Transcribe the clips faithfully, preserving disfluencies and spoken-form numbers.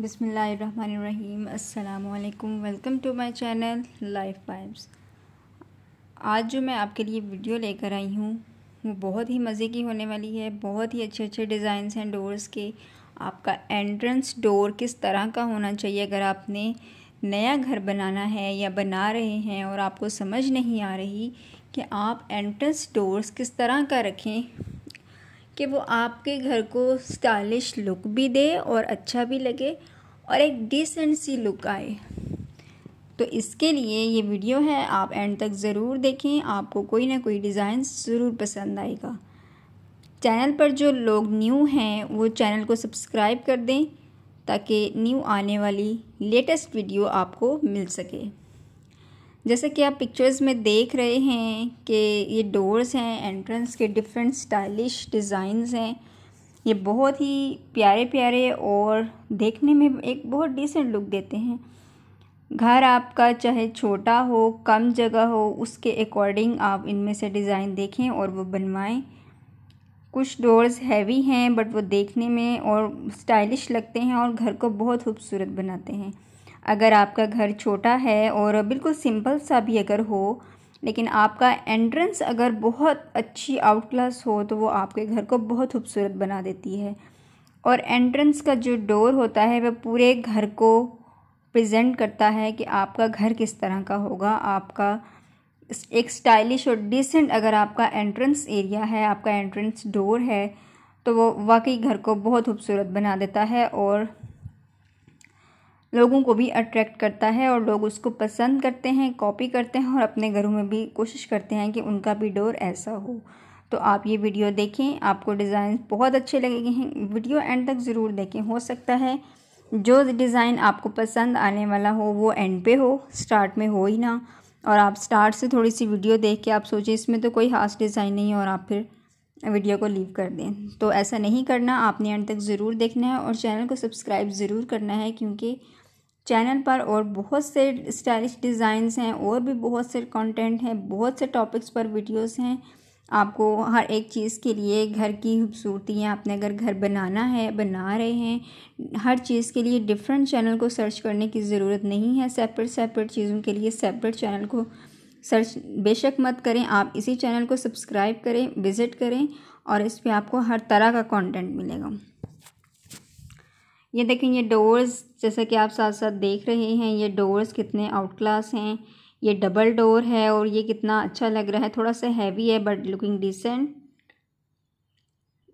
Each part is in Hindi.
बिस्मिल्लाहिर्रहमानिर्रहीम, अस्सलामुअलैकुम। Welcome to my channel life vibes. आज जो मैं आपके लिए वीडियो लेकर आई हूँ वो बहुत ही मज़े की होने वाली है। बहुत ही अच्छे अच्छे डिज़ाइंस हैं डोर्स के। आपका एंट्रेंस डोर किस तरह का होना चाहिए अगर आपने नया घर बनाना है या बना रहे हैं और आपको समझ नहीं आ रही कि आप एंट्रेंस डोर्स किस तरह का रखें कि वो आपके घर को स्टाइलिश लुक भी दे और अच्छा भी लगे और एक डिसेंट सी लुक आए, तो इसके लिए ये वीडियो है। आप एंड तक ज़रूर देखें, आपको कोई ना कोई डिज़ाइन ज़रूर पसंद आएगा। चैनल पर जो लोग न्यू हैं वो चैनल को सब्सक्राइब कर दें ताकि न्यू आने वाली लेटेस्ट वीडियो आपको मिल सके। जैसे कि आप पिक्चर्स में देख रहे हैं कि ये डोर्स हैं, एंट्रेंस के डिफरेंट स्टाइलिश डिज़ाइंस हैं। ये बहुत ही प्यारे प्यारे और देखने में एक बहुत डिसेंट लुक देते हैं। घर आपका चाहे छोटा हो, कम जगह हो, उसके अकॉर्डिंग आप इनमें से डिज़ाइन देखें और वो बनवाएं। कुछ डोर्स हैवी हैं बट वो देखने में और स्टाइलिश लगते हैं और घर को बहुत खूबसूरत बनाते हैं। अगर आपका घर छोटा है और बिल्कुल सिंपल सा भी अगर हो, लेकिन आपका एंट्रेंस अगर बहुत अच्छी आउट क्लास हो तो वो आपके घर को बहुत खूबसूरत बना देती है। और एंट्रेंस का जो डोर होता है वह पूरे घर को प्रेजेंट करता है कि आपका घर किस तरह का होगा। आपका एक स्टाइलिश और डिसेंट अगर आपका एंट्रेंस एरिया है, आपका एंट्रेंस डोर है, तो वो वाकई घर को बहुत खूबसूरत बना देता है और लोगों को भी अट्रैक्ट करता है और लोग उसको पसंद करते हैं, कॉपी करते हैं और अपने घरों में भी कोशिश करते हैं कि उनका भी डोर ऐसा हो। तो आप ये वीडियो देखें, आपको डिज़ाइन बहुत अच्छे लगेंगे। वीडियो एंड तक ज़रूर देखें। हो सकता है जो डिज़ाइन आपको पसंद आने वाला हो वो एंड पे हो, स्टार्ट में हो ही ना। और आप स्टार्ट से थोड़ी सी वीडियो देख के आप सोचें इसमें तो कोई खास डिज़ाइन नहीं है और आप फिर वीडियो को लीव कर दें, तो ऐसा नहीं करना। आपने एंड तक ज़रूर देखना है और चैनल को सब्सक्राइब ज़रूर करना है, क्योंकि चैनल पर और बहुत से स्टाइलिश डिज़ाइंस हैं और भी बहुत से कंटेंट हैं, बहुत से टॉपिक्स पर वीडियोस हैं। आपको हर एक चीज़ के लिए घर की खूबसूरती है, आपने अगर घर बनाना है, बना रहे हैं, हर चीज़ के लिए डिफरेंट चैनल को सर्च करने की ज़रूरत नहीं है। सेपरेट सेपरेट चीज़ों के लिए सेपरेट चैनल को सर्च बेशक मत करें, आप इसी चैनल को सब्सक्राइब करें, विज़िट करें और इस पर आपको हर तरह का कंटेंट मिलेगा। ये देखें, ये डोर्स जैसा कि आप साथ साथ देख रहे हैं, ये डोर्स कितने आउट क्लास हैं। ये डबल डोर है और ये कितना अच्छा लग रहा है। थोड़ा सा हैवी है बट लुकिंग डिसेंट।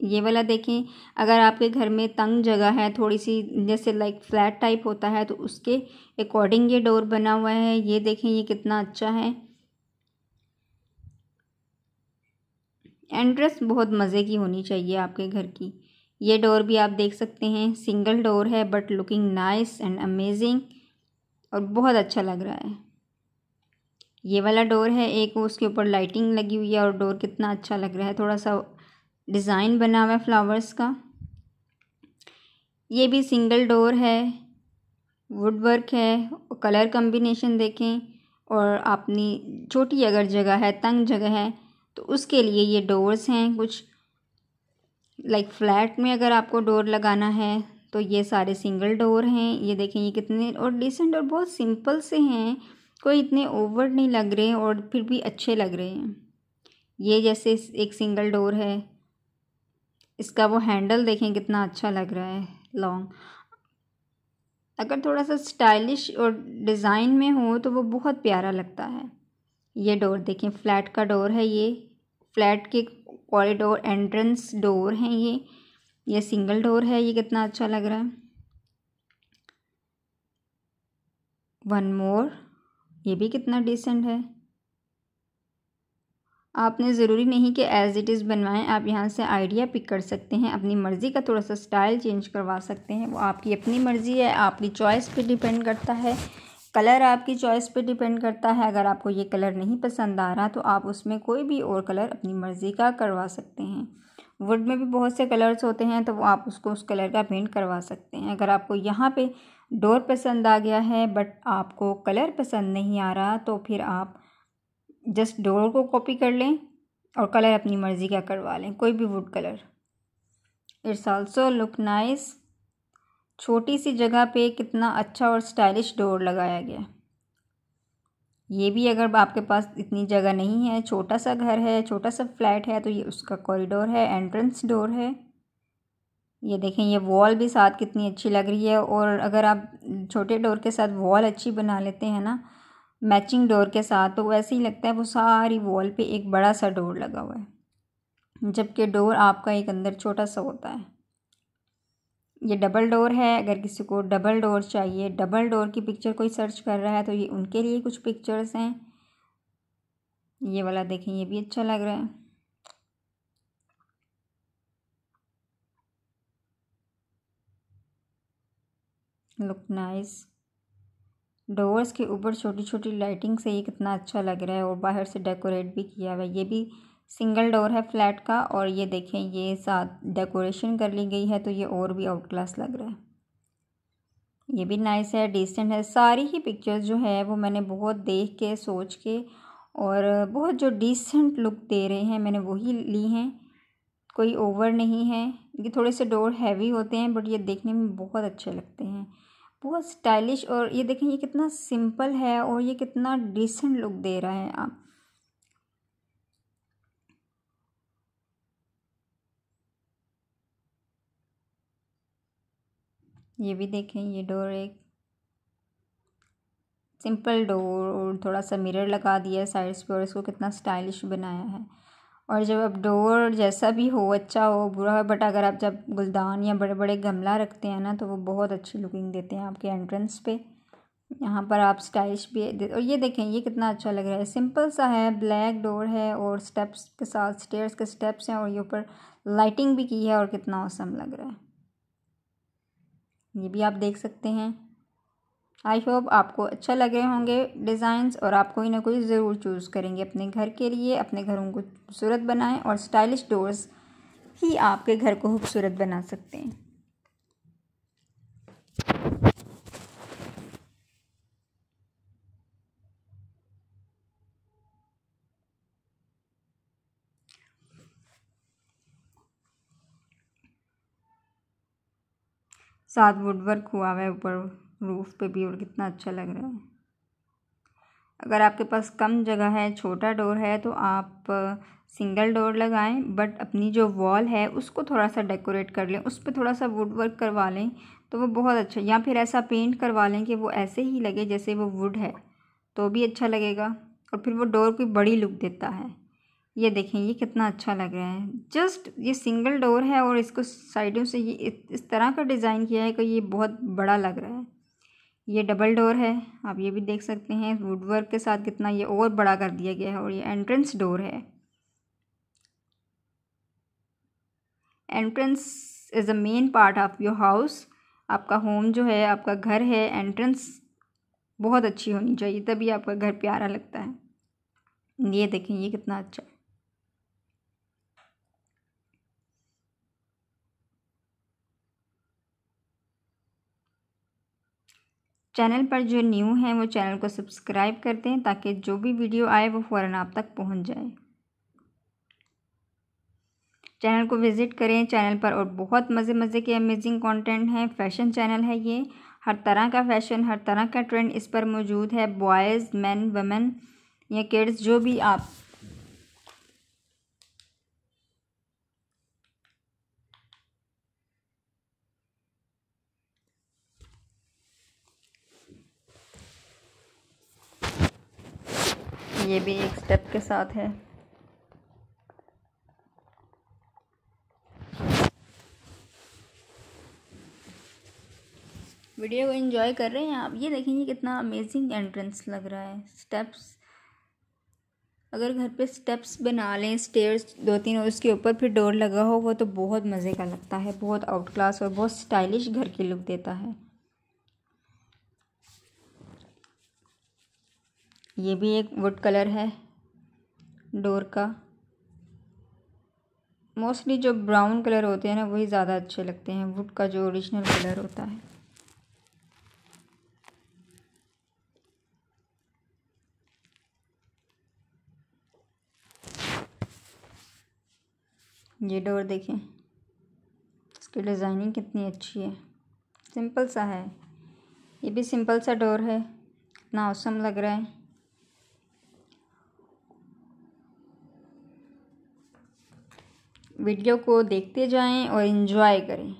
ये वाला देखें, अगर आपके घर में तंग जगह है थोड़ी सी, जैसे लाइक फ्लैट टाइप होता है, तो उसके अकॉर्डिंग ये डोर बना हुआ है। ये देखें, ये कितना अच्छा है। एंट्रेंस बहुत मज़े की होनी चाहिए आपके घर की। ये डोर भी आप देख सकते हैं, सिंगल डोर है but looking nice and amazing और बहुत अच्छा लग रहा है। ये वाला डोर है एक, उसके ऊपर लाइटिंग लगी हुई है और डोर कितना अच्छा लग रहा है। थोड़ा सा डिज़ाइन बना हुआ है फ्लावर्स का। ये भी सिंगल डोर है, वुड वर्क है, कलर कम्बिनेशन देखें। और अपनी छोटी अगर जगह है, तंग जगह है, तो उसके लिए ये डोर्स हैं। कुछ लाइक फ्लैट में अगर आपको डोर लगाना है तो ये सारे सिंगल डोर हैं। ये देखें, ये कितने और डिसेंट और बहुत सिंपल से हैं, कोई इतने ओवर नहीं लग रहे हैं और फिर भी अच्छे लग रहे हैं। ये जैसे एक सिंगल डोर है, इसका वो हैंडल देखें कितना अच्छा लग रहा है, लॉन्ग। अगर थोड़ा सा स्टाइलिश और डिज़ाइन में हो तो वो बहुत प्यारा लगता है। ये डोर देखें, फ्लैट का डोर है, ये फ्लैट के कॉरिडोर एंट्रेंस डोर हैं। ये ये सिंगल डोर है, ये कितना अच्छा लग रहा है। वन मोर, ये भी कितना डिसेंट है। आपने ज़रूरी नहीं कि एज़ इट इज़ बनवाएं, आप यहाँ से आइडिया पिक कर सकते हैं, अपनी मर्ज़ी का थोड़ा सा स्टाइल चेंज करवा सकते हैं। वो आपकी अपनी मर्ज़ी है, आपकी चॉइस पे डिपेंड करता है। कलर आपकी चॉइस पे डिपेंड करता है। अगर आपको ये कलर नहीं पसंद आ रहा तो आप उसमें कोई भी और कलर अपनी मर्ज़ी का करवा सकते हैं। वुड में भी बहुत से कलर्स होते हैं तो वो आप उसको उस कलर का पेंट करवा सकते हैं। अगर आपको यहाँ पे डोर पसंद आ गया है बट आपको कलर पसंद नहीं आ रहा तो फिर आप जस्ट डोर को कॉपी कर लें और कलर अपनी मर्ज़ी का करवा लें, कोई भी wood colour. It's also look nice. छोटी सी जगह पे कितना अच्छा और स्टाइलिश डोर लगाया गया। ये भी अगर आपके पास इतनी जगह नहीं है, छोटा सा घर है, छोटा सा फ्लैट है, तो ये उसका कॉरिडोर है, एंट्रेंस डोर है। ये देखें, ये वॉल भी साथ कितनी अच्छी लग रही है। और अगर आप छोटे डोर के साथ वॉल अच्छी बना लेते हैं ना, मैचिंग डोर के साथ, तो वैसे ही लगता है वो सारी वॉल पे एक बड़ा सा डोर लगा हुआ है, जबकि डोर आपका एक अंदर छोटा सा होता है। ये डबल डोर है, अगर किसी को डबल डोर चाहिए, डबल डोर की पिक्चर कोई सर्च कर रहा है तो ये उनके लिए कुछ पिक्चर्स हैं। ये वाला देखें, ये भी अच्छा लग रहा है। Look nice. डोर्स के ऊपर छोटी छोटी लाइटिंग से ये कितना अच्छा लग रहा है और बाहर से डेकोरेट भी किया हुआ है। ये भी सिंगल डोर है फ्लैट का, और ये देखें ये साथ डेकोरेशन कर ली गई है, तो ये और भी आउट क्लास लग रहा है। ये भी नाइस है, डिसेंट है। सारी ही पिक्चर्स जो है वो मैंने बहुत देख के, सोच के, और बहुत जो डिसेंट लुक दे रहे हैं मैंने वही ली हैं, कोई ओवर नहीं है। ये थोड़े से डोर हैवी होते हैं बट ये देखने में बहुत अच्छे लगते हैं, बहुत स्टाइलिश। और ये देखें ये कितना सिंपल है और ये कितना डिसेंट लुक दे रहा है। आप ये भी देखें, ये डोर एक सिंपल डोर और थोड़ा सा मिरर लगा दिया है साइड्स पे और इसको कितना स्टाइलिश बनाया है। और जब आप डोर जैसा भी हो, अच्छा हो, बुरा हो, बट अगर आप जब गुलदान या बड़े बड़े गमला रखते हैं ना, तो वो बहुत अच्छी लुकिंग देते हैं आपके एंट्रेंस पे। यहाँ पर आप स्टाइलिश भी दे... और ये देखें ये कितना अच्छा लग रहा है। सिंपल सा है, ब्लैक डोर है और स्टेप्स के साथ, स्टेयर्स के स्टेप्स हैं और ये ऊपर लाइटिंग भी की है और कितना औसम लग रहा है। ये भी आप देख सकते हैं। आई होप आपको अच्छा लगे होंगे डिज़ाइंस और आप कोई ना कोई ज़रूर चूज़ करेंगे अपने घर के लिए। अपने घरों को खूबसूरत बनाएं और स्टाइलिश डोर्स ही आपके घर को खूबसूरत बना सकते हैं। साथ वुडवर्क हुआ है ऊपर रूफ़ पे भी और कितना अच्छा लग रहा है। अगर आपके पास कम जगह है, छोटा डोर है, तो आप सिंगल डोर लगाएं बट अपनी जो वॉल है उसको थोड़ा सा डेकोरेट कर लें, उस पे थोड़ा सा वुड वर्क करवा लें तो वो बहुत अच्छा। या फिर ऐसा पेंट करवा लें कि वो ऐसे ही लगे जैसे वो वुड है, तो भी अच्छा लगेगा और फिर वो डोर की बड़ी लुक देता है। ये देखें ये कितना अच्छा लग रहा है। जस्ट ये सिंगल डोर है और इसको साइडों से ये इस तरह का डिज़ाइन किया है कि ये बहुत बड़ा लग रहा है। ये डबल डोर है, आप ये भी देख सकते हैं, वुडवर्क के साथ कितना ये और बड़ा कर दिया गया है। और ये एंट्रेंस डोर है। Entrance is a main part of your house. आपका होम जो है, आपका घर है, एंट्रेंस बहुत अच्छी होनी चाहिए, तभी आपका घर प्यारा लगता है। ये देखें ये कितना अच्छा है। चैनल पर जो न्यू हैं वो चैनल को सब्सक्राइब कर दें ताकि जो भी वीडियो आए वो फ़ौरन आप तक पहुंच जाए। चैनल को विज़िट करें, चैनल पर और बहुत मज़े मज़े के अमेजिंग कंटेंट हैं। फ़ैशन चैनल है ये, हर तरह का फ़ैशन, हर तरह का ट्रेंड इस पर मौजूद है। बॉयज़, मेन, वमेन या किड्स, जो भी आप ये भी एक स्टेप के साथ है। वीडियो को एंजॉय कर रहे हैं आप। ये देखेंगे कितना अमेजिंग एंट्रेंस लग रहा है। स्टेप्स, अगर घर पे स्टेप्स बना लें, स्टेयर्स दो तीन और उसके ऊपर फिर डोर लगा हो, वो तो बहुत मज़े का लगता है, बहुत आउट क्लास और बहुत स्टाइलिश घर की लुक देता है। ये भी एक वुड कलर है डोर का। मोस्टली जो ब्राउन कलर होते हैं ना वही ज़्यादा अच्छे लगते हैं, वुड का जो ओरिजिनल कलर होता है। ये डोर देखें, इसकी डिज़ाइनिंग कितनी अच्छी है। सिंपल सा है, ये भी सिंपल सा डोर है ना, ऑसम लग रहा है। वीडियो को देखते जाएं और एंजॉय करें।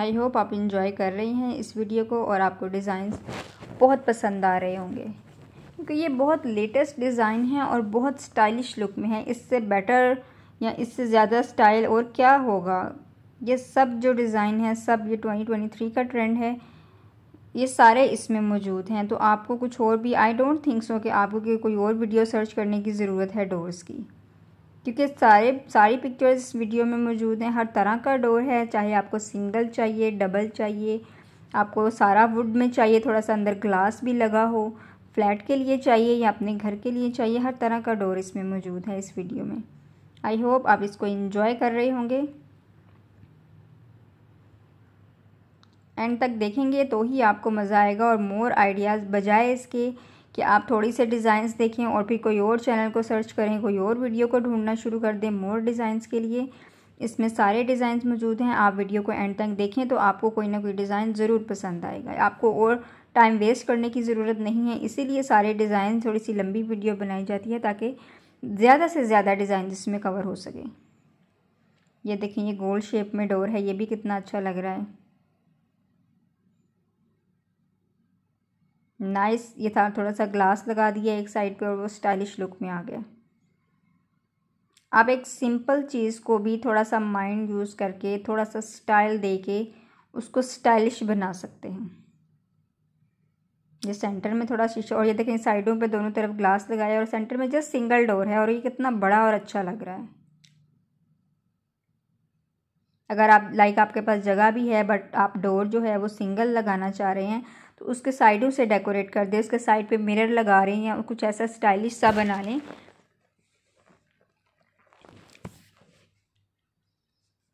आई होप आप इंजॉय कर रही हैं इस वीडियो को और आपको डिज़ाइंस बहुत पसंद आ रहे होंगे, क्योंकि ये बहुत लेटेस्ट डिज़ाइन है और बहुत स्टाइलिश लुक में है। इससे बेटर या इससे ज़्यादा स्टाइल और क्या होगा। ये सब जो डिज़ाइन है, सब ये ट्वेंटी ट्वेंटी थ्री का ट्रेंड है, ये सारे इसमें मौजूद हैं। तो आपको कुछ और भी आई डोंट थिंक सो कि आपको कोई और वीडियो सर्च करने की ज़रूरत है डोर्स की, क्योंकि सारे सारी पिक्चर्स इस वीडियो में मौजूद हैं। हर तरह का डोर है, चाहे आपको सिंगल चाहिए, डबल चाहिए, आपको सारा वुड में चाहिए, थोड़ा सा अंदर ग्लास भी लगा हो, फ्लैट के लिए चाहिए या अपने घर के लिए चाहिए, हर तरह का डोर इसमें मौजूद है इस वीडियो में। आई होप आप इसको एंजॉय कर रहे होंगे। एंड तक देखेंगे तो ही आपको मज़ा आएगा और मोर आइडियाज़, बजाय इसके कि आप थोड़ी से डिज़ाइंस देखें और फिर कोई और चैनल को सर्च करें, कोई और वीडियो को ढूंढना शुरू कर दें मोर डिज़ाइंस के लिए। इसमें सारे डिज़ाइंस मौजूद हैं। आप वीडियो को एंड तक देखें तो आपको कोई ना कोई डिज़ाइन ज़रूर पसंद आएगा। आपको और टाइम वेस्ट करने की ज़रूरत नहीं है, इसीलिए सारे डिज़ाइन थोड़ी सी लंबी वीडियो बनाई जाती है ताकि ज़्यादा से ज़्यादा डिज़ाइन इसमें कवर हो सके। ये देखें, ये गोल शेप में डोर है, ये भी कितना अच्छा लग रहा है। नाइस nice, ये था, थोड़ा सा ग्लास लगा दिया एक साइड पे और वो स्टाइलिश लुक में आ गया। आप एक सिंपल चीज़ को भी थोड़ा सा माइंड यूज़ करके, थोड़ा सा स्टाइल देके उसको स्टाइलिश बना सकते हैं। ये सेंटर में थोड़ा शीशा, और ये देखें साइडों पे दोनों तरफ ग्लास लगाया और सेंटर में जस्ट सिंगल डोर है, और ये कितना बड़ा और अच्छा लग रहा है। अगर आप लाइक आपके पास जगह भी है बट आप डोर जो है वो सिंगल लगाना चाह रहे हैं तो उसके साइडों से डेकोरेट कर दें, उसके साइड पे मिरर लगा रहे हैं या कुछ ऐसा स्टाइलिश सा बना लें।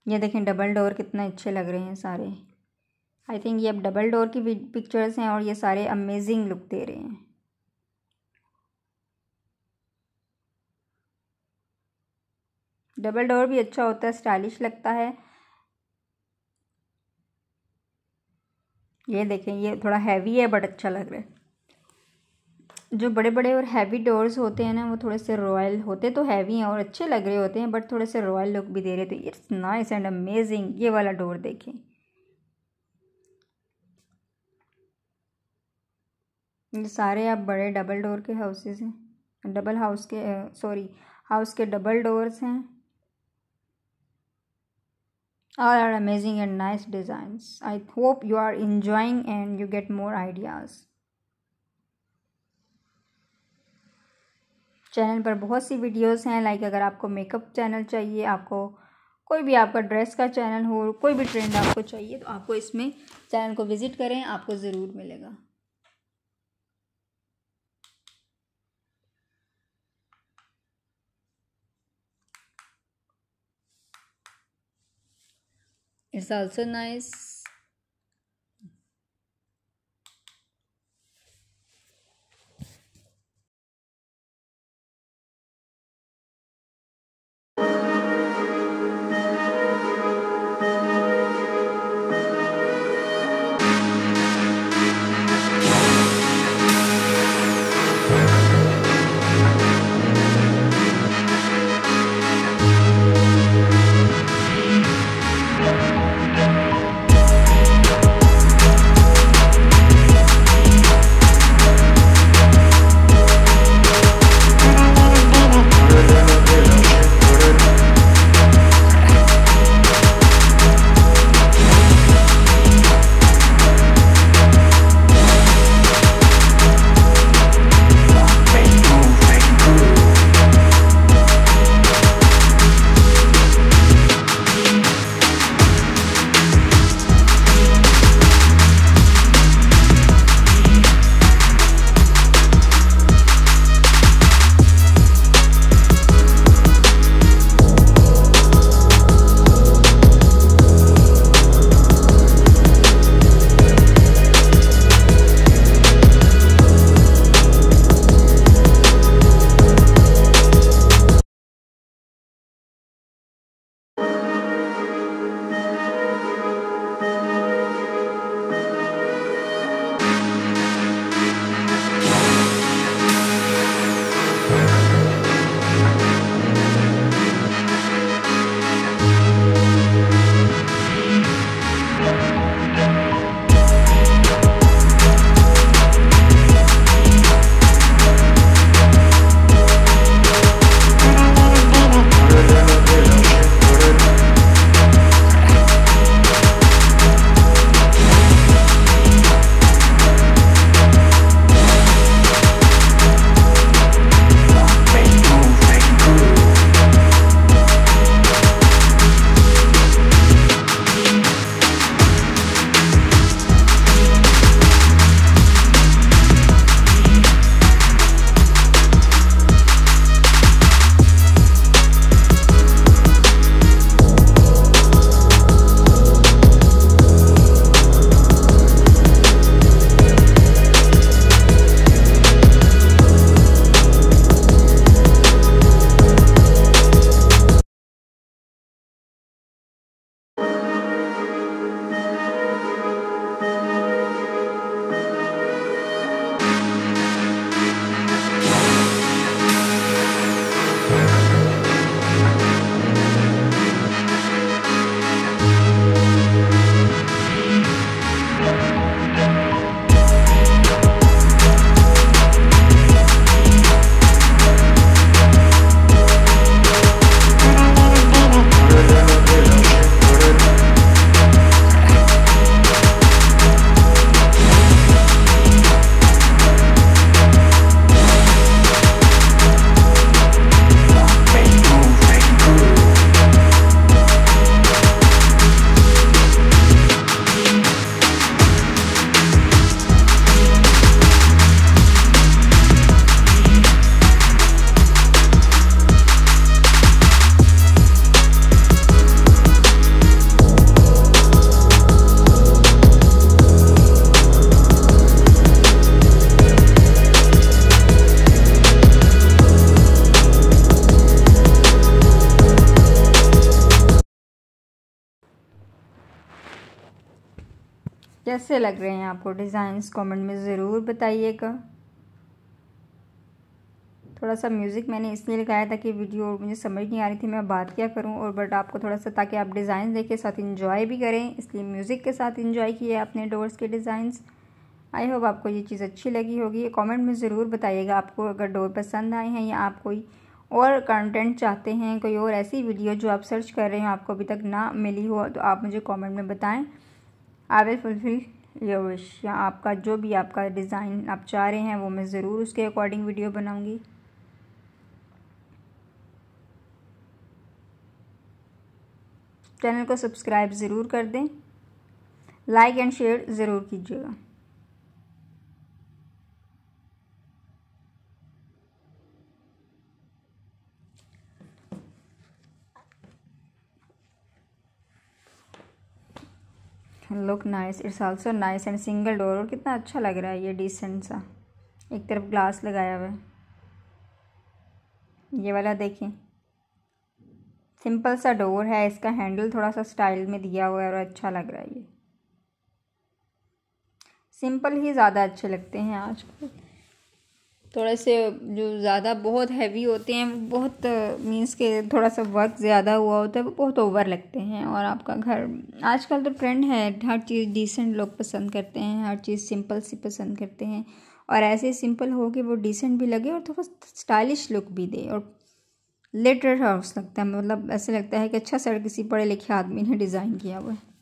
ये देखें डबल डोर कितने अच्छे लग रहे हैं सारे। आई थिंक ये अब डबल डोर की पिक्चर्स हैं और ये सारे अमेजिंग लुक दे रहे हैं। डबल डोर भी अच्छा होता है, स्टाइलिश लगता है। ये देखें, ये थोड़ा हैवी है बट अच्छा लग रहा है। जो बड़े बड़े और हैवी डोर्स होते हैं ना, वो थोड़े से रॉयल होते, तो हैवी हैं और अच्छे लग रहे होते हैं बट थोड़े से रॉयल लुक भी दे रहे। तो इट्स नाइस एंड अमेजिंग। ये वाला डोर देखें, ये सारे आप बड़े डबल डोर के हाउसेस हैं, डबल हाउस के सॉरी हाउस के डबल डोर्स हैं। All are amazing and nice designs. I hope you are enjoying and you get more ideas. Channel पर बहुत सी वीडियोस हैं, लाइक अगर आपको मेकअप चैनल चाहिए, आपको कोई भी आपका ड्रेस का चैनल हो, कोई भी ट्रेंड आपको चाहिए तो आपको इसमें चैनल को विजिट करें, आपको ज़रूर मिलेगा। It's also nice. कैसे लग रहे हैं आपको डिज़ाइंस, कमेंट में ज़रूर बताइएगा। थोड़ा सा म्यूज़िक मैंने इसलिए लगाया था कि वीडियो मुझे समझ नहीं आ रही थी मैं बात क्या करूं, और बट आपको थोड़ा सा ताकि आप डिज़ाइन देखें साथ इंजॉय भी करें, इसलिए म्यूज़िक के साथ इंजॉय किए आपने डोर्स के डिज़ाइंस। आई होप आपको ये चीज़ अच्छी लगी होगी। कमेंट में ज़रूर बताइएगा आपको अगर डोर पसंद आए हैं, या आप कोई और कंटेंट चाहते हैं, कोई और ऐसी वीडियो जो आप सर्च कर रहे हो आपको अभी तक ना मिली हो, तो आप मुझे कमेंट में बताएं। I will fulfil your wish, या आपका जो भी आपका डिज़ाइन आप चाह रहे हैं वो मैं ज़रूर उसके अकॉर्डिंग वीडियो बनाऊंगी। चैनल को सब्सक्राइब ज़रूर कर दें, लाइक एंड शेयर ज़रूर कीजिएगा। Look nice, it's also nice and single door. और कितना अच्छा लग रहा है ये डिसेंट सा, एक तरफ ग्लास लगाया हुआ है। ये वाला देखें, सिंपल सा डोर है, इसका हैंडल थोड़ा सा स्टाइल में दिया हुआ है और अच्छा लग रहा है। ये सिंपल ही ज़्यादा अच्छे लगते हैं आजकल, थोड़े से जो ज़्यादा बहुत हैवी होते हैं, बहुत मीन्स के थोड़ा सा वर्क ज़्यादा हुआ होता है, वो बहुत ओवर लगते हैं। और आपका घर आजकल तो ट्रेंड है, हर चीज़ डिसेंट लोग पसंद करते हैं, हर चीज़ सिंपल सी पसंद करते हैं, और ऐसे सिंपल हो कि वो डिसेंट भी लगे और थोड़ा स्टाइलिश लुक भी दे और लिटरेट हाउस लगता है। मतलब ऐसे लगता है कि अच्छा सर किसी पढ़े लिखे आदमी ने डिज़ाइन किया हुआ है।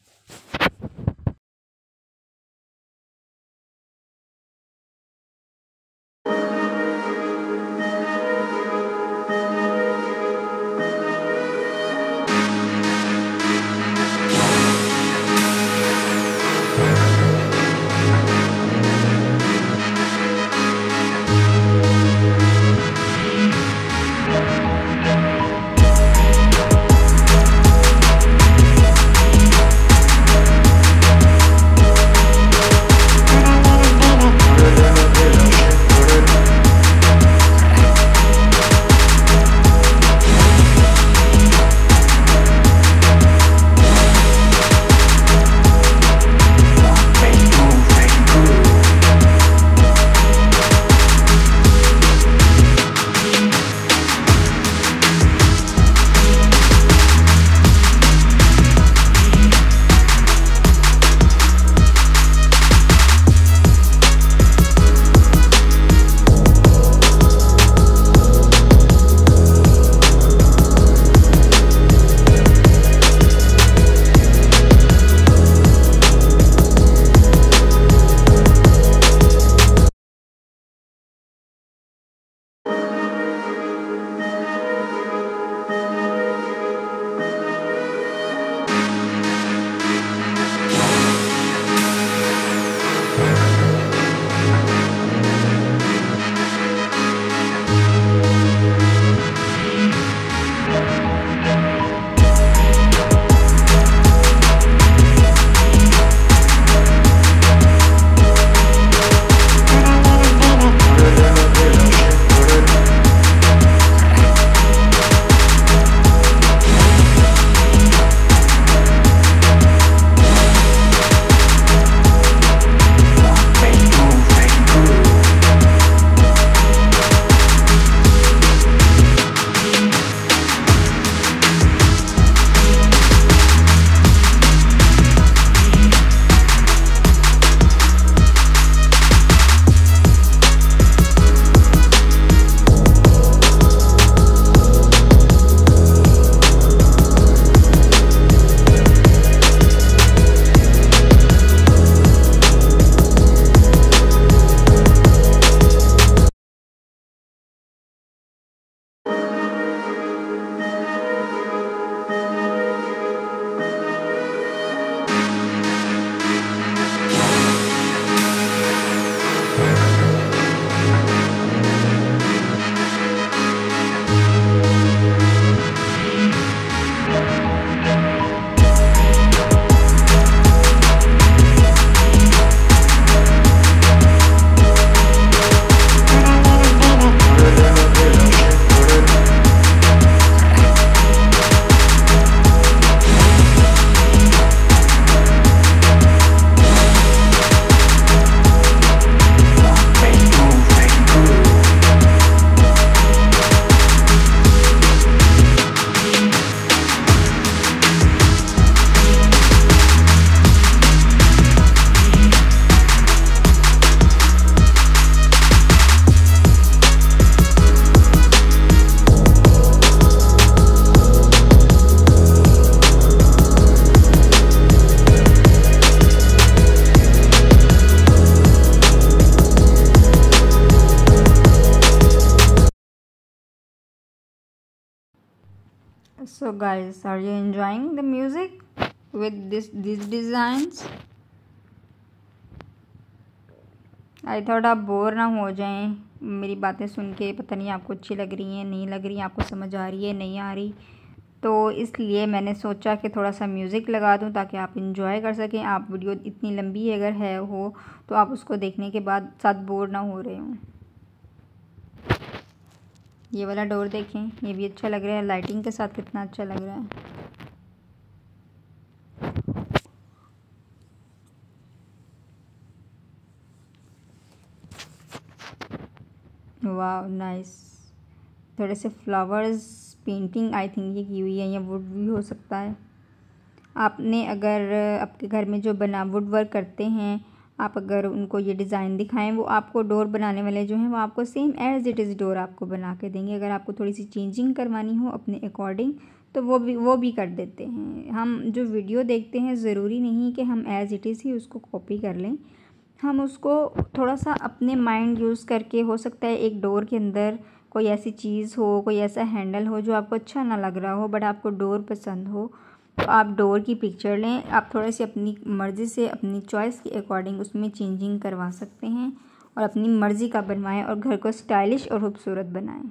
So guys, are you enjoying the music with this these designs? आई थोड़ा बोर ना हो जाएं मेरी बातें सुन के। पता नहीं आपको अच्छी लग रही हैं, नहीं लग रही, आपको समझ आ रही है, नहीं आ रही, तो इसलिए मैंने सोचा कि थोड़ा सा म्यूज़िक लगा दूं ताकि आप एंजॉय कर सकें। आप वीडियो इतनी लंबी अगर है हो तो आप उसको देखने के बाद साथ बोर ना हो रहे हों। ये वाला डोर देखें, ये भी अच्छा लग रहा है लाइटिंग के साथ, कितना अच्छा लग रहा है। वाह नाइस, थोड़े से फ्लावर्स पेंटिंग आई थिंक ये की हुई है, या वुड भी हो सकता है। आपने अगर आपके घर में जो बना वुड वर्क करते हैं, आप अगर उनको ये डिज़ाइन दिखाएं, वो आपको डोर बनाने वाले जो हैं वो आपको same as it is door आपको बना के देंगे। अगर आपको थोड़ी सी चेंजिंग करवानी हो अपने अकॉर्डिंग तो वो भी वो भी कर देते हैं। हम जो वीडियो देखते हैं ज़रूरी नहीं कि हम एज़ इट इज़ ही उसको कॉपी कर लें, हम उसको थोड़ा सा अपने माइंड यूज़ करके, हो सकता है एक डोर के अंदर कोई ऐसी चीज़ हो, कोई ऐसा हैंडल हो जो आपको अच्छा ना लग रहा हो, बट आपको डोर पसंद हो तो आप डोर की पिक्चर लें। आप थोड़ी सी अपनी मर्ज़ी से, अपनी चॉइस के अकॉर्डिंग उसमें चेंजिंग करवा सकते हैं और अपनी मर्ज़ी का बनवाएं और घर को स्टाइलिश और ख़ूबसूरत बनाएं,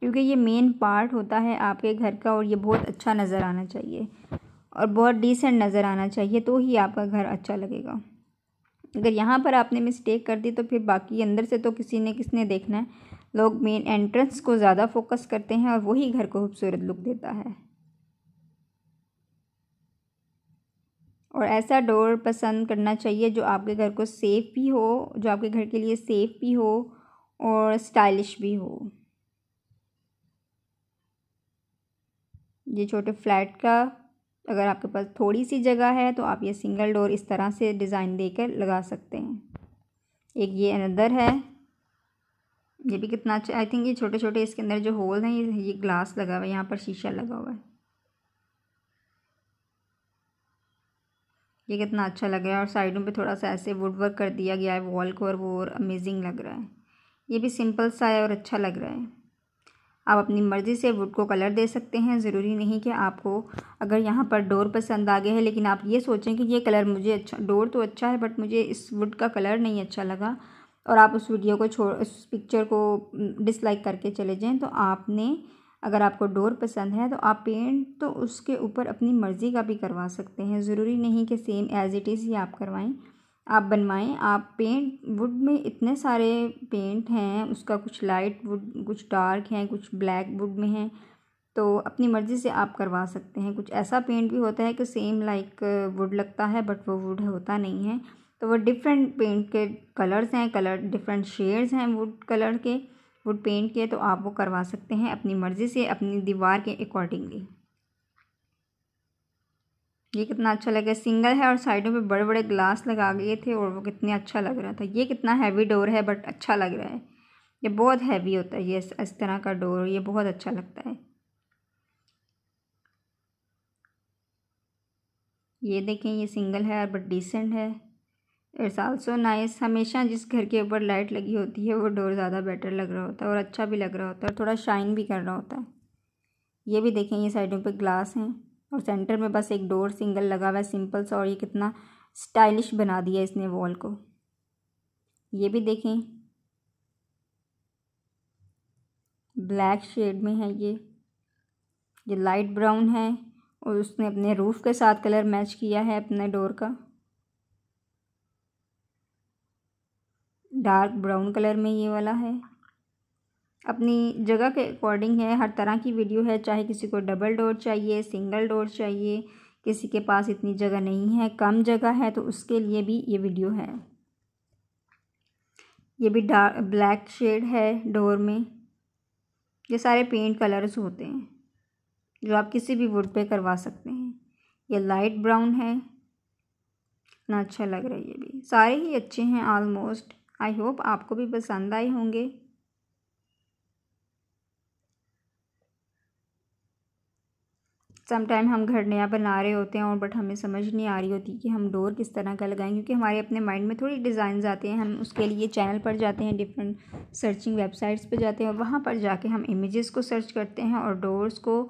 क्योंकि ये मेन पार्ट होता है आपके घर का। और ये बहुत अच्छा नज़र आना चाहिए और बहुत डिसेंट नज़र आना चाहिए, तो ही आपका घर अच्छा लगेगा। अगर यहाँ पर आपने मिस्टेक कर दी तो फिर बाकी अंदर से तो किसी ने किसने देखना है। लोग मेन एंट्रेंस को ज़्यादा फोकस करते हैं और वही घर को खूबसूरत लुक देता है। और ऐसा डोर पसंद करना चाहिए जो आपके घर को सेफ भी हो, जो आपके घर के लिए सेफ भी हो और स्टाइलिश भी हो। ये छोटे फ्लैट का अगर आपके पास थोड़ी सी जगह है तो आप ये सिंगल डोर इस तरह से डिज़ाइन देकर लगा सकते हैं। एक ये अनदर है, ये भी कितना अच्छा। आई थिंक ये छोटे छोटे इसके अंदर जो होल हैं, ये ये ग्लास लगा हुआ है, यहाँ पर शीशा लगा हुआ है। ये कितना अच्छा लग रहा है। और साइडों पे थोड़ा सा ऐसे वुड वर्क कर दिया गया है वॉल को, और वो और अमेजिंग लग रहा है। ये भी सिंपल सा है और अच्छा लग रहा है। आप अपनी मर्ज़ी से वुड को कलर दे सकते हैं। ज़रूरी नहीं कि आपको, अगर यहाँ पर डोर पसंद आ गया है लेकिन आप ये सोचें कि ये कलर मुझे अच्छा, डोर तो अच्छा है बट मुझे इस वुड का कलर नहीं अच्छा लगा, और आप उस वीडियो को छोड़, उस पिक्चर को डिसलाइक करके चले जाएं, तो आपने, अगर आपको डोर पसंद है तो आप पेंट तो उसके ऊपर अपनी मर्ज़ी का भी करवा सकते हैं। ज़रूरी नहीं कि सेम एज़ इट इज़ ही आप करवाएं, आप बनवाएं। आप पेंट, वुड में इतने सारे पेंट हैं, उसका कुछ लाइट वुड, कुछ डार्क हैं, कुछ ब्लैक वुड में हैं, तो अपनी मर्ज़ी से आप करवा सकते हैं। कुछ ऐसा पेंट भी होता है कि सेम लाइक वुड लगता है बट वो वुड होता नहीं है, तो वो डिफरेंट पेंट के कलर्स हैं, कलर डिफरेंट शेड्स हैं वुड कलर के, वुड पेंट के, तो आप वो करवा सकते हैं अपनी मर्ज़ी से, अपनी दीवार के अकॉर्डिंगली। ये कितना अच्छा लगा, सिंगल है और साइडों पे बड़े बड़े ग्लास लगा गए थे और वो कितने अच्छा लग रहा था। ये कितना हैवी डोर है बट अच्छा लग रहा है। ये बहुत हैवी होता है ये इस, इस तरह का डोर, ये बहुत अच्छा लगता है। ये देखें, ये सिंगल है बट डिसेंट है। It's also nice. हमेशा जिस घर के ऊपर लाइट लगी होती है वो डोर ज़्यादा बेटर लग रहा होता है और अच्छा भी लग रहा होता है और थोड़ा शाइन भी कर रहा होता है। ये भी देखें, ये साइडों पे ग्लास हैं और सेंटर में बस एक डोर सिंगल लगा हुआ है, सिंपल सा। और ये कितना स्टाइलिश बना दिया इसने वॉल को। ये भी देखें, ब्लैक शेड में है ये ये लाइट ब्राउन है और उसने अपने रूफ़ के साथ कलर मैच किया है अपने डोर का। डार्क ब्राउन कलर में ये वाला है। अपनी जगह के अकॉर्डिंग है, हर तरह की वीडियो है। चाहे किसी को डबल डोर चाहिए, सिंगल डोर चाहिए, किसी के पास इतनी जगह नहीं है, कम जगह है, तो उसके लिए भी ये वीडियो है। ये भी डार्क ब्लैक शेड है डोर में। ये सारे पेंट कलर्स होते हैं जो आप किसी भी वुड पे करवा सकते हैं। ये लाइट ब्राउन है, इतना अच्छा लग रहा है। ये भी सारे ही अच्छे हैं ऑलमोस्ट। आई होप आपको भी पसंद आए होंगे। समटाइम हम घर नया बना रहे होते हैं और बट हमें समझ नहीं आ रही होती कि हम डोर किस तरह का लगाएं, क्योंकि हमारे अपने माइंड में थोड़ी डिज़ाइन आते हैं। हम उसके लिए चैनल पर जाते हैं, डिफरेंट सर्चिंग वेबसाइट्स पे जाते हैं और वहाँ पर जाके हम इमेजेस को सर्च करते हैं और डोर्स को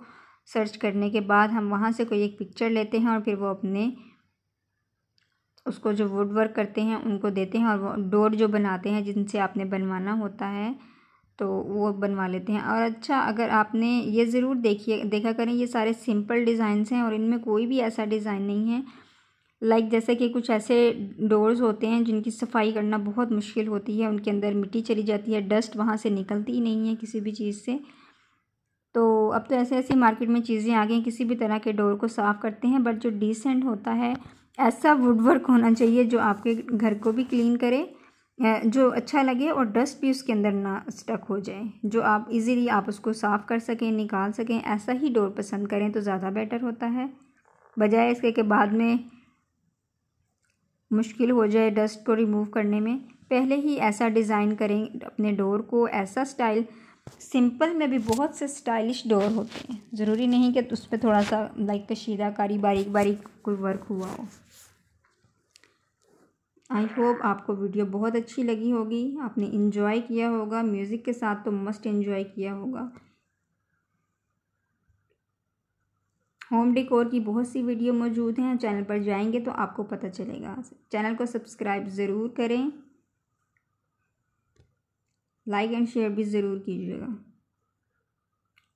सर्च करने के बाद हम वहाँ से कोई एक पिक्चर लेते हैं और फिर वो अपने उसको जो वुड वर्क करते हैं उनको देते हैं, और डोर जो बनाते हैं जिनसे आपने बनवाना होता है तो वो बनवा लेते हैं। और अच्छा, अगर आपने ये ज़रूर देखिए देखा करें, ये सारे सिंपल डिज़ाइंस हैं और इनमें कोई भी ऐसा डिज़ाइन नहीं है। लाइक जैसे कि कुछ ऐसे डोर्स होते हैं जिनकी सफाई करना बहुत मुश्किल होती है, उनके अंदर मिट्टी चली जाती है, डस्ट वहाँ से निकलती ही नहीं है किसी भी चीज़ से। तो अब तो ऐसे ऐसे मार्केट में चीज़ें आ गई, किसी भी तरह के डोर को साफ़ करते हैं, बट जो डिसेंट होता है ऐसा वुडवर्क होना चाहिए जो आपके घर को भी क्लीन करे, जो अच्छा लगे और डस्ट भी उसके अंदर ना स्टक हो जाए, जो आप इजीली आप उसको साफ़ कर सकें, निकाल सकें, ऐसा ही डोर पसंद करें तो ज़्यादा बेटर होता है, बजाय इसके कि बाद में मुश्किल हो जाए डस्ट को रिमूव करने में। पहले ही ऐसा डिज़ाइन करें अपने डोर को, ऐसा स्टाइल। सिंपल में भी बहुत से स्टाइलिश डोर होते हैं, ज़रूरी नहीं कि उस पर थोड़ा सा लाइक कशीदाकारी बारीक बारीक कोई वर्क हुआ हो। आई होप आपको वीडियो बहुत अच्छी लगी होगी, आपने इन्जॉय किया होगा, म्यूज़िक के साथ तो मस्ट इन्जॉय किया होगा। होम डेकोर की बहुत सी वीडियो मौजूद हैं, चैनल पर जाएंगे तो आपको पता चलेगा। चैनल को सब्सक्राइब ज़रूर करें, लाइक एंड शेयर भी ज़रूर कीजिएगा।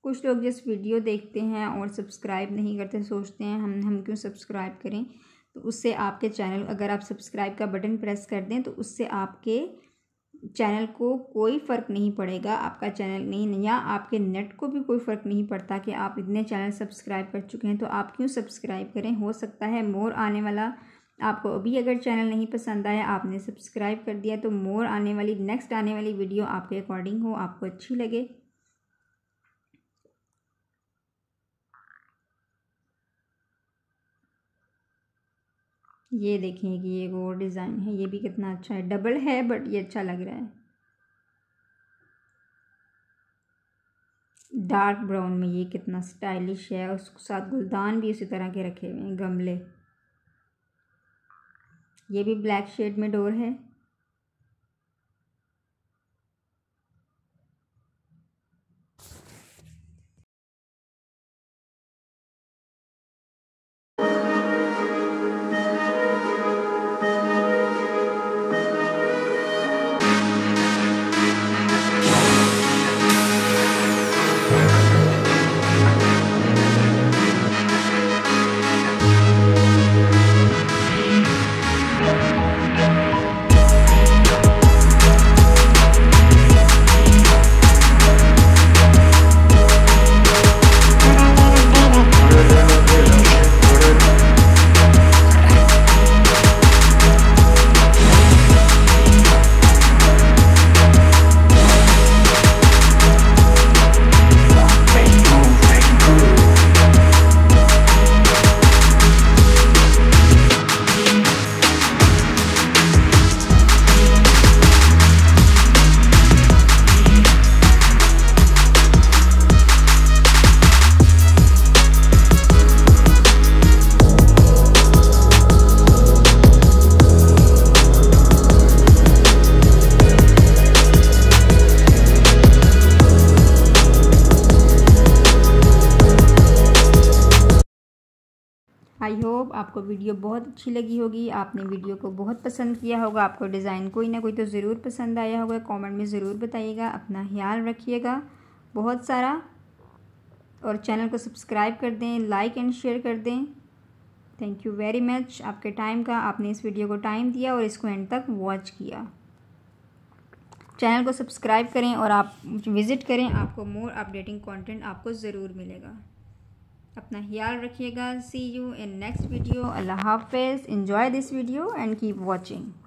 कुछ लोग जिस वीडियो देखते हैं और सब्सक्राइब नहीं करते, सोचते हैं हम हम क्यों सब्सक्राइब करें, तो उससे आपके चैनल, अगर आप सब्सक्राइब का बटन प्रेस कर दें तो उससे आपके चैनल को कोई फ़र्क नहीं पड़ेगा, आपका चैनल नहीं या आपके नेट को भी कोई फ़र्क नहीं पड़ता कि आप इतने चैनल सब्सक्राइब कर चुके हैं तो आप क्यों सब्सक्राइब करें। हो सकता है मोर आने वाला आपको अभी अगर चैनल नहीं पसंद आया, आपने सब्सक्राइब कर दिया, तो मोर आने वाली नेक्स्ट आने वाली वीडियो आपके अकॉर्डिंग हो, आपको अच्छी लगे। ये देखें कि ये वो डिज़ाइन है, ये भी कितना अच्छा है, डबल है बट ये अच्छा लग रहा है। डार्क ब्राउन में ये कितना स्टाइलिश है, उसके साथ गुलदान भी उसी तरह के रखे हुए हैं, गमले। ये भी ब्लैक शेड में डोर है। आई होप आपको वीडियो बहुत अच्छी लगी होगी, आपने वीडियो को बहुत पसंद किया होगा, आपको डिज़ाइन कोई ना कोई तो ज़रूर पसंद आया होगा। कमेंट में ज़रूर बताइएगा। अपना ख्याल रखिएगा बहुत सारा, और चैनल को सब्सक्राइब कर दें, लाइक एंड शेयर कर दें। थैंक यू वेरी मच आपके टाइम का, आपने इस वीडियो को टाइम दिया और इसको एंड तक वॉच किया। चैनल को सब्सक्राइब करें और आप विज़िट करें, आपको मोर अपडेटिंग कॉन्टेंट आपको ज़रूर मिलेगा। अपना ख्याल रखिएगा। See you in next video. अल्लाह हाफ़िज़। Enjoy this video and keep watching.